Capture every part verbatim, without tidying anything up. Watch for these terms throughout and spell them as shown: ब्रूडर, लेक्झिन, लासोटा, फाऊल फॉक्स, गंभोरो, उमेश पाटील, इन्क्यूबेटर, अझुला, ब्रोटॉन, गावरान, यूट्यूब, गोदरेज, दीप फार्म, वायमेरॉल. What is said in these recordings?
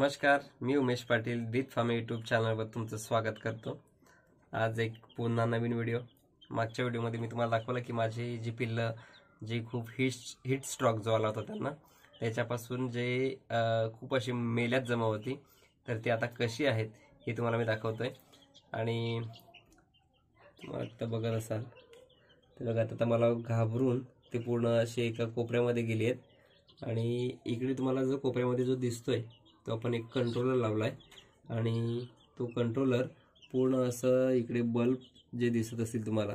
नमस्कार, मी उमेश पाटील, दीप फार्म यूट्यूब चॅनलवर तुमचं स्वागत करतो। आज एक पुन्हा नवीन व्हिडिओ। मागच्या व्हिडिओमध्ये मी तुम्हाला दाखवलं की माझी जी पिल्लं जी खूप हिट हिट स्ट्रोक जो आला होता त्यांना, त्याच्यापासून जे खूप अशी मेल्यात जमा होती, तर ती आता कशी आहेत हे तुम्हाला मी दाखवतोय। आणि तुम्हाला आता बघत असाल ते बघा, आता मला घाबरून ते पूर्ण अशी एका कोपऱ्यामध्ये गेली आहेत। आणि इकडे तुम्हाला जो कोपऱ्यामध्ये जो दिसतोय तो आपण एक कंट्रोलर लावलाय आणि तो कंट्रोलर पूर्ण असं इकडे बल्ब जे दिसत असेल तुम्हाला,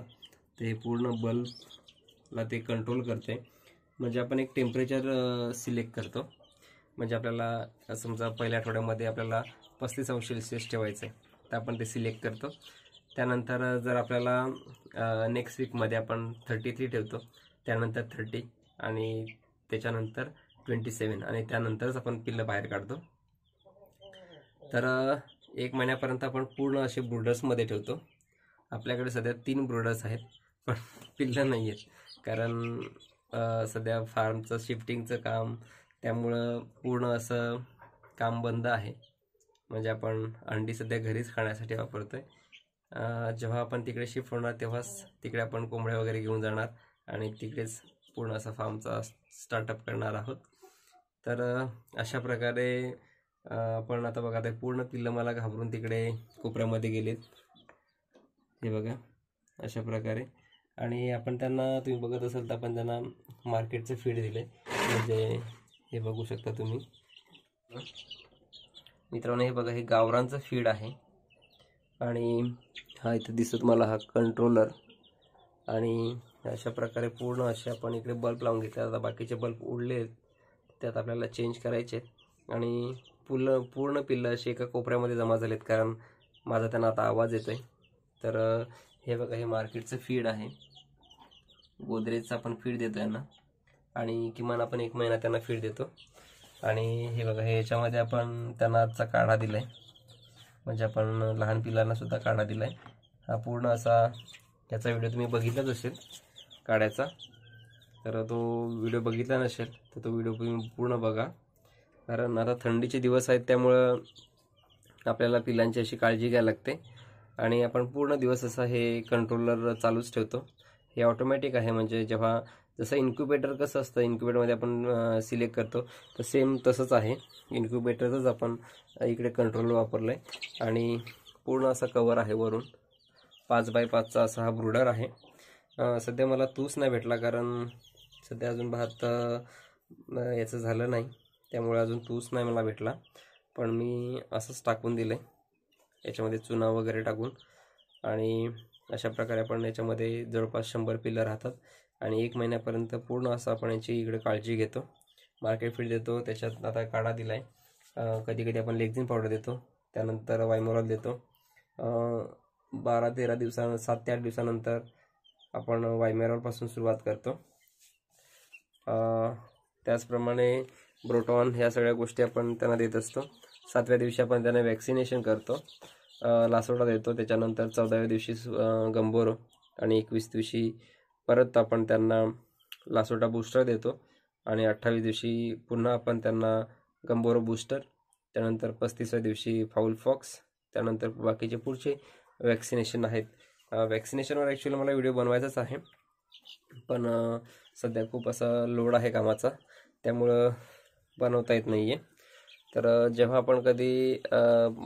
ते पूर्ण बल्बला ते कंट्रोल करते। म्हणजे आपण एक टेम्परेचर सिलेक्ट करतो, म्हणजे आपल्याला समजा पहिल्या आठवड्यामध्ये आपल्याला पस्तीस अंश सेल्सिअस ठेवायचं आहे, तर आपण ते सिलेक्ट करतो। त्यानंतर जर आपल्याला नेक्स्ट वीकमध्ये आपण थर्टी थ्री ठेवतो, त्यानंतर थर्टी आणि त्याच्यानंतर ट्वेंटी सेवन आणि त्यानंतरच आपण पिल्लं बाहेर काढतो। तर एक महिन्यापर्यंत आपण पूर्ण असे ब्रूडर्समध्ये ठेवतो। आपल्याकडे सध्या तीन ब्रूडर्स आहेत पण पिल्लं नाही आहेत, कारण सध्या फार्मचं शिफ्टिंगचं काम, त्यामुळं पूर्ण असं काम बंद आहे। म्हणजे आपण अंडी सध्या घरीच खाण्यासाठी वापरतो आहे। जेव्हा आपण तिकडे शिफ्ट होणार तेव्हाच तिकडे आपण कोंबड्या वगैरे घेऊन जाणार आणि तिकडेच पूर्ण असा फार्मचा स्टार्टअप करणार आहोत। तर अशा प्रकारे आपण आता बघा, ते पूर्ण पिल्लं मला घाबरून तिकडे कोपऱ्यामध्ये गेलेत, हे बघा अशा प्रकारे। आणि आपण त्यांना, तुम्ही बघत असाल तर आपण त्यांना मार्केटचं फीड दिले, म्हणजे हे बघू शकता तुम्ही मित्रांनो, हे बघा हे गावरांचं फीड आहे। आणि हा इथं दिसत मला हा कंट्रोलर, आणि अशा प्रकारे पूर्ण असे आपण इकडे बल्ब लावून घेतले। आता बाकीचे बल्ब उडले, त्यात आपल्याला चेंज करायचे। आणि पुल पूर्ण पिल्लं असे एका कोपऱ्यामध्ये जमा झालेत, कारण माझा त्यांना आता आवाज येतो आहे। तर हे बघा हे मार्केटचं फीड आहे, गोदरेजचं आपण फीड देतो यांना, आणि किमान आपण एक महिना त्यांना फीड देतो। आणि हे बघा हे याच्यामध्ये आपण त्यांना आजचा काढा दिला आहे, म्हणजे आपण लहान पिल्लांनासुद्धा काढा दिला आहे। हा पूर्ण असा त्याचा व्हिडिओ तुम्ही बघितलाच असेल काढायचा, तर तो व्हिडिओ बघितला नसेल तर तो व्हिडिओ तुम्ही पूर्ण बघा, कारण आता थंडीचे दिवस आहेत, त्यामुळं आपल्याला पिलांची अशी काळजी घ्यायला लागते। आणि आपण पूर्ण दिवस असा हे कंट्रोलर चालूच ठेवतो। हे ऑटोमॅटिक आहे, म्हणजे जेव्हा जसं इन्क्यूबेटर कसं असतं, इन्क्युबेटरमध्ये आपण सिलेक्ट करतो, तर सेम तसंच आहे। इन्क्युबेटरचंच आपण इकडे कंट्रोलर वापरलं आहे। आणि पूर्ण असा कवर आहे वरून, पाच बाय पाचचा असा हा ब्रूडर आहे। सध्या मला तूच नाही भेटला, कारण सध्या अजून भात याचं झालं नाही, त्यामुळे अजून तूच नाही मला भेटला। पण मी असंच टाकून दिलं आहे याच्यामध्ये चुना वगैरे टाकून, आणि अशा प्रकारे आपण याच्यामध्ये जवळपास शंभर पिल्लं राहतात। आणि एक महिन्यापर्यंत पूर्ण असं आपण याची इकडे काळजी घेतो, मार्केट फीड देतो, त्याच्यात आता काढा दिला आहे, कधी कधी आपण लेक्झिन पावडर देतो, त्यानंतर वायमेरॉल देतो। बारा तेरा दिवसां सात ते आठ दिवसानंतर आपण वायमेरॉलपासून सुरुवात करतो। त्याचप्रमाणे ब्रोटॉन ह्या सगळ्या गोष्टी आपण त्यांना देत असतो। सातव्या दिवशी आपण त्यांना वॅक्सिनेशन करतो, लासोटा देतो। त्याच्यानंतर चौदाव्या दिवशी गंभोरो आणि एकवीस दिवशी परत आपण त्यांना लासोटा बूस्टर देतो, आणि अठ्ठावीस दिवशी पुन्हा आपण त्यांना गंभोरो बूस्टर, त्यानंतर पस्तीसव्या दिवशी फाऊल फॉक्स, त्यानंतर बाकीचे पुढचे वॅक्सिनेशन आहेत। वॅक्सिनेशनवर ॲक्च्युली मला व्हिडिओ बनवायचाच आहे, पण सध्या खूप असा लोड आहे कामाचा, त्यामुळं बनवता येत नाही आहे। तर जेव्हा आपण कधी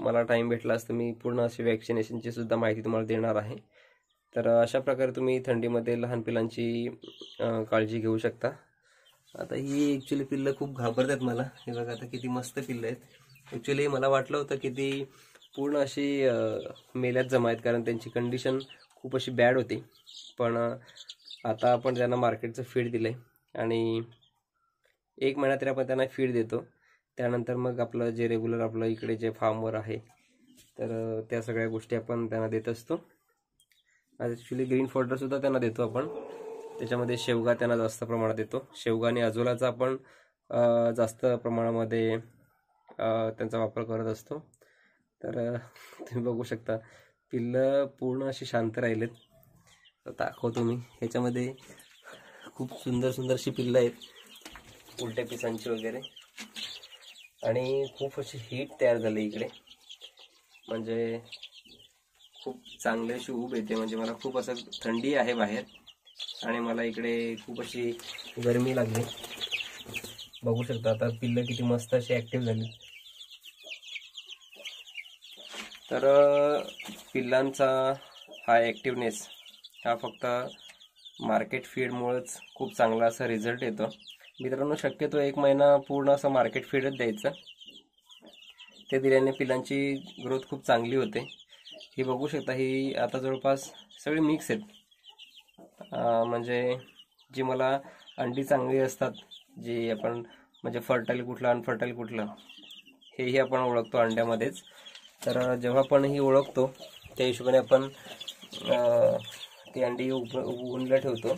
मला टाईम भेटला असतं, मी पूर्ण अशी वॅक्सिनेशनची सुद्धा माहिती तुम्हाला देणार आहे। तर अशा प्रकारे तुम्ही थंडीमध्ये लहान पिलांची काळजी घेऊ शकता। आता ही ॲक्च्युली पिल्लं खूप घाबरतात मला, हे बघा आता किती मस्त पिल्लं आहेत। ॲक्च्युली मला वाटलं होतं की ती पूर्ण अशी मेल्यात जमा आहेत, कारण त्यांची कंडिशन खूप अशी बॅड होती। पण आता आपण त्यांना मार्केटचं फीड दिलं आहे, आणि एक महिना तरी आपण त्यांना फीड देतो। त्यानंतर मग आपलं जे रेग्युलर आपलं इकडे जे फार्मवर आहे, तर त्या सगळ्या गोष्टी आपण त्यांना देत असतो। ॲक्च्युली ग्रीन फोल्डरसुद्धा त्यांना देतो आपण, त्याच्यामध्ये शेवगा त्यांना जास्त प्रमाणात देतो। शेवगा आणि अझुलाचा आपण जास्त प्रमाणामध्ये त्यांचा वापर करत असतो। तर तुम्ही बघू शकता पिल्लं पूर्ण अशी शांत राहिलेत। दाखवतो मी, ह्याच्यामध्ये खूप सुंदर सुंदरशी पिल्लं आहेत, उलट्या पिसांची वगैरे। आणि खूप अशी हीट तयार झाली इकडे, म्हणजे खूप चांगले अशी ऊब येते. म्हणजे मला खूप असं थंडी आहे बाहेर आणि मला इकडे खूप अशी गरमी लागली. बघू शकता आता पिल्लं किती मस्त अशी ॲक्टिव्ह झाली. तर पिल्लांचा हा ॲक्टिवनेस हा फक्त मार्केट फीडमुळेच खूप चांगला असा रिझल्ट येतो मित्रांनो. शक्यतो एक महिना पूर्ण असं मार्केट फीडच द्यायचं, ते दिल्याने पिल्लांची ग्रोथ खूप चांगली होते. ही बघू शकता, ही आता जवळपास सगळी मिक्स आहेत. म्हणजे जी मला अंडी चांगली असतात, जी आपण म्हणजे फर्टाईल कुठलं अनफर्टाईल कुठलं हेही आपण ओळखतो अंड्यामध्येच. तर जेव्हा पण ही ओळखतो त्या हिशोबाने आपण ती अंडी उप उघडून ठेवतो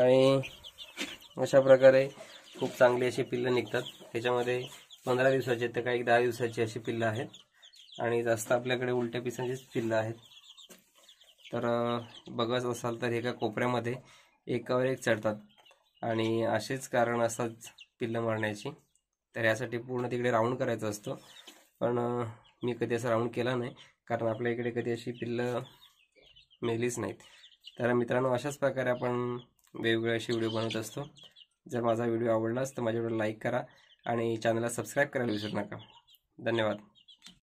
आणि अशा प्रकारे खूप चांगली अशी पिल्लं निघतात. त्याच्यामध्ये पंधरा दिवसाचे तर काही दहा दिवसाची अशी पिल्लं आहेत आणि जास्त आपल्याकडे उलट्या पिसांचीच पिल्लं आहेत. तर बघत असाल तर एका कोपऱ्यामध्ये एकावर एक चढतात आणि असेच कारण असतात पिल्लं मारण्याची. तर यासाठी पूर्ण तिकडे राऊंड करायचा असतो, पण मी कधी असं राऊंड केला नाही कारण आपल्या इकडे कधी अशी पिल्लं मिळलीच नाहीत. तर मित्रांनो अशाच प्रकारे आपण वेगवेगळे असे व्हिडिओ बनवत असतो. जर माझा व्हिडिओ आवडलाच तर माझ्या व्हिडिओला लाईक करा आणि चॅनलला सबस्क्राईब करायला विसरू नका. धन्यवाद.